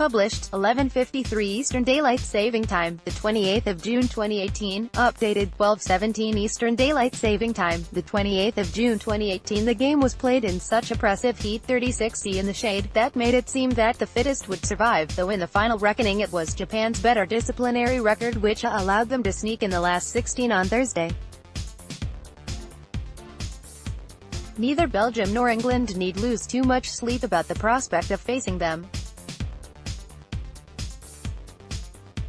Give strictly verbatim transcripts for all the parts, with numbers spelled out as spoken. published, eleven fifty-three Eastern Daylight Saving Time, the twenty-eighth of June twenty eighteen, updated, twelve seventeen Eastern Daylight Saving Time, the twenty-eighth of June twenty eighteen. The game was played in such oppressive heat, thirty-six degrees in the shade, that made it seem that the fittest would survive, though in the final reckoning it was Japan's better disciplinary record which allowed them to sneak in the last sixteen on Thursday. Neither Belgium nor England need lose too much sleep about the prospect of facing them.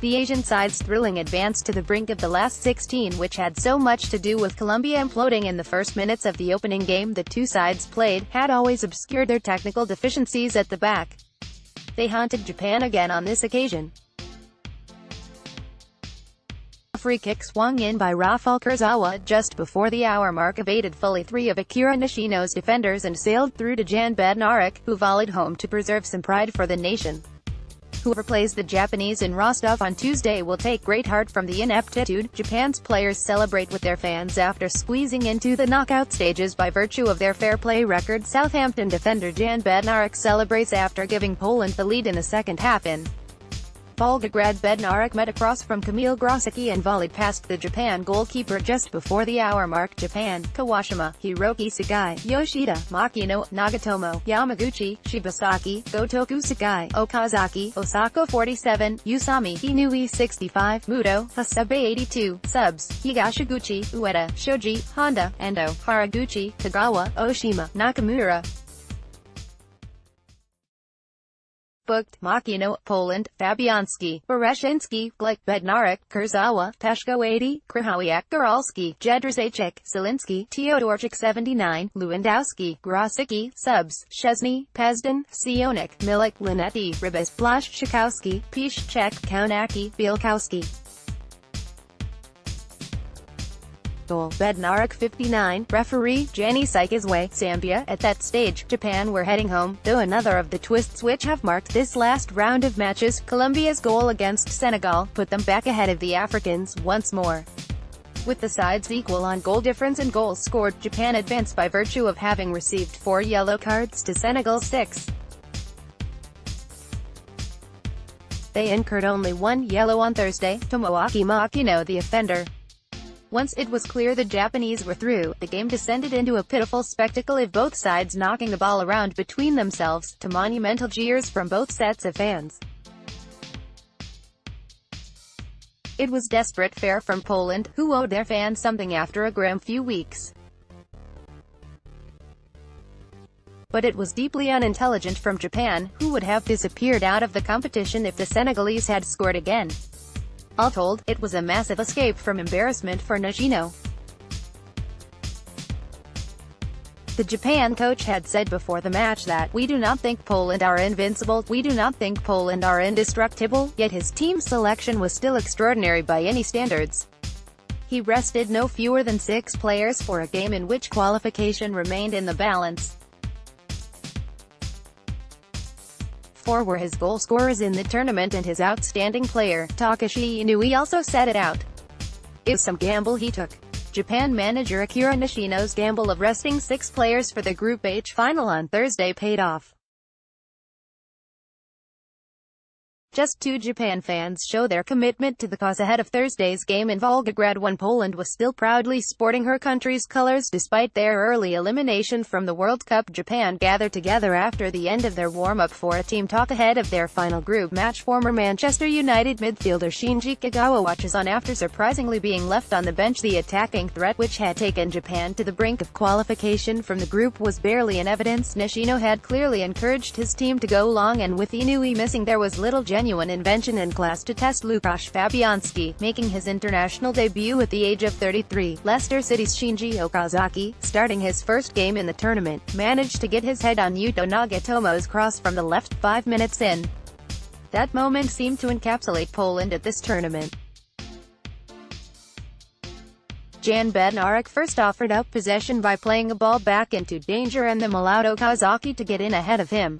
The Asian side's thrilling advance to the brink of the last sixteen, which had so much to do with Colombia imploding in the first minutes of the opening game the two sides played, had always obscured their technical deficiencies at the back. They haunted Japan again on this occasion. A free kick swung in by Rafael Kurzawa just before the hour mark evaded fully three of Akira Nishino's defenders and sailed through to Jan Bednarek, who volleyed home to preserve some pride for the nation. Whoever plays the Japanese in Rostov on Tuesday will take great heart from the ineptitude Japan's players celebrate with their fans after squeezing into the knockout stages by virtue of their fair play record. Southampton defender Jan Bednarek celebrates after giving Poland the lead in the second half in Volgograd. Bednarek met across from Kamil Grosicki and volleyed past the Japan goalkeeper just before the hour mark. Japan, Kawashima, Hiroki Sugai, Yoshida, Makino, Nagatomo, Yamaguchi, Shibasaki, Skotoku Sakai, Okazaki, Osako forty-seven, Usami, Inui sixty-five, Muto, Hasebe eighty-two, subs, Higashiguchi, Ueda, Shoji, Honda, Endo, Haraguchi, Kagawa, Oshima, Nakamura. Booked, Makino, Poland, Fabianski, Bereszyński, Glik, Bednarek, Kurzawa, Peszko eighty, Krychowiak, Góralski, Jędrzejczyk, Zielinski, Teodorczyk seventy-nine, Lewandowski, Grosicki, subs, Szczesny, Pezdan, Sionik, Milik, Linetti, Ribas, Blaszczykowski, Piszczek, Kaunacki, Bielkowski. Goal, Bednarek fifty-nine, referee, Jani Sikesway, Zambia. At that stage, Japan were heading home, though another of the twists which have marked this last round of matches, Colombia's goal against Senegal, put them back ahead of the Africans once more. With the sides equal on goal difference and goals scored, Japan advanced by virtue of having received four yellow cards to Senegal's six. They incurred only one yellow on Thursday, Tomoaki Makino the offender. Once it was clear the Japanese were through, the game descended into a pitiful spectacle of both sides knocking the ball around between themselves, to monumental jeers from both sets of fans. It was desperate fare from Poland, who owed their fans something after a grim few weeks. But it was deeply unintelligent from Japan, who would have disappeared out of the competition if the Senegalese had scored again. All told, it was a massive escape from embarrassment for Nishino. The Japan coach had said before the match that, "We do not think Poland are invincible, we do not think Poland are indestructible," yet his team selection was still extraordinary by any standards. He rested no fewer than six players for a game in which qualification remained in the balance. Four were his goal scorers in the tournament, and his outstanding player, Takashi Inui, also set it out. It was some gamble he took. Japan manager Akira Nishino's gamble of resting six players for the Group H final on Thursday paid off. Just two Japan fans show their commitment to the cause ahead of Thursday's game in Volgograd, when Poland was still proudly sporting her country's colors despite their early elimination from the World Cup. Japan gathered together after the end of their warm-up for a team talk ahead of their final group match. Former Manchester United midfielder Shinji Kagawa watches on after surprisingly being left on the bench. The attacking threat which had taken Japan to the brink of qualification from the group was barely in evidence. Nishino had clearly encouraged his team to go long, and with Inui missing there was little genuine invention in class to test Lukasz Fabianski, making his international debut at the age of thirty-three. Leicester City's Shinji Okazaki, starting his first game in the tournament, managed to get his head on Yuto Nagatomo's cross from the left five minutes in. That moment seemed to encapsulate Poland at this tournament. Jan Bednarek first offered up possession by playing a ball back into danger and then allowed Okazaki to get in ahead of him.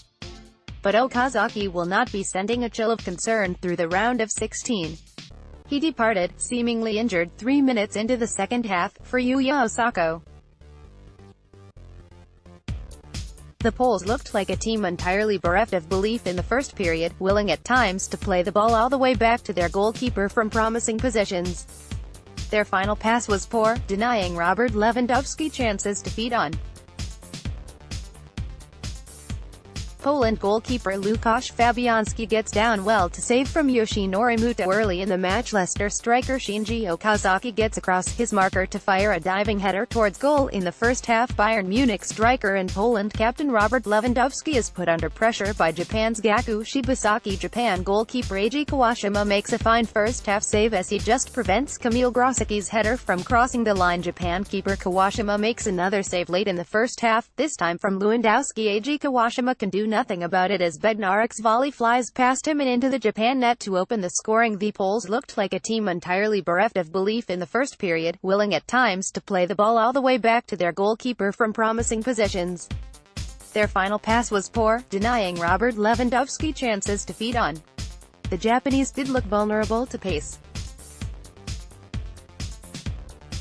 But Okazaki will not be sending a chill of concern through the round of sixteen. He departed, seemingly injured, three minutes into the second half, for Yuya Osako. The Poles looked like a team entirely bereft of belief in the first period, willing at times to play the ball all the way back to their goalkeeper from promising positions. Their final pass was poor, denying Robert Lewandowski chances to feed on. Poland goalkeeper Lukasz Fabianski gets down well to save from Yoshinori Muto early in the match. Leicester striker Shinji Okazaki gets across his marker to fire a diving header towards goal in the first half. Bayern Munich striker and Poland captain Robert Lewandowski is put under pressure by Japan's Gaku Shibasaki. Japan goalkeeper Eiji Kawashima makes a fine first-half save as he just prevents Kamil Grosicki's header from crossing the line. Japan keeper Kawashima makes another save late in the first half, this time from Lewandowski. Eiji Kawashima can do nothing about it as Bednarek's volley flies past him and into the Japan net to open the scoring. The Poles looked like a team entirely bereft of belief in the first period, willing at times to play the ball all the way back to their goalkeeper from promising positions. Their final pass was poor, denying Robert Lewandowski chances to feed on. The Japanese did look vulnerable to pace.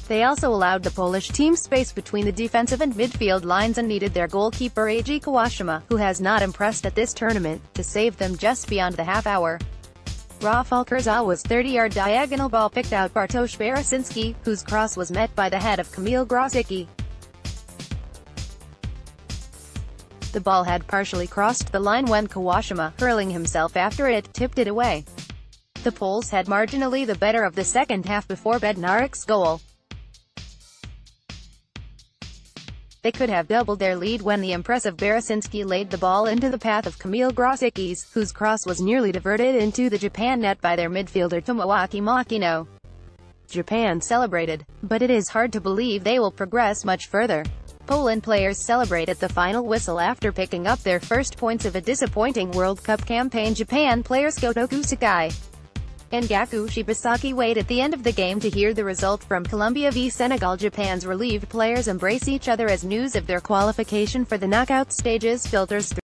They also allowed the Polish team space between the defensive and midfield lines and needed their goalkeeper Eiji Kawashima, who has not impressed at this tournament, to save them just beyond the half-hour. Rafael Kurzawa's thirty-yard diagonal ball picked out Bartosz Bereszyński, whose cross was met by the head of Kamil Grosicki. The ball had partially crossed the line when Kawashima, hurling himself after it, tipped it away. The Poles had marginally the better of the second half before Bednarek's goal. They could have doubled their lead when the impressive Bereszyński laid the ball into the path of Kamil Grosicki's, whose cross was nearly diverted into the Japan net by their midfielder Tomoaki Makino. Japan celebrated, but it is hard to believe they will progress much further. Poland players celebrate at the final whistle after picking up their first points of a disappointing World Cup campaign. Japan players Skotoku Sakai and Gaku Shibasaki wait at the end of the game to hear the result from Colombia v Senegal. Japan's relieved players embrace each other as news of their qualification for the knockout stages filters through.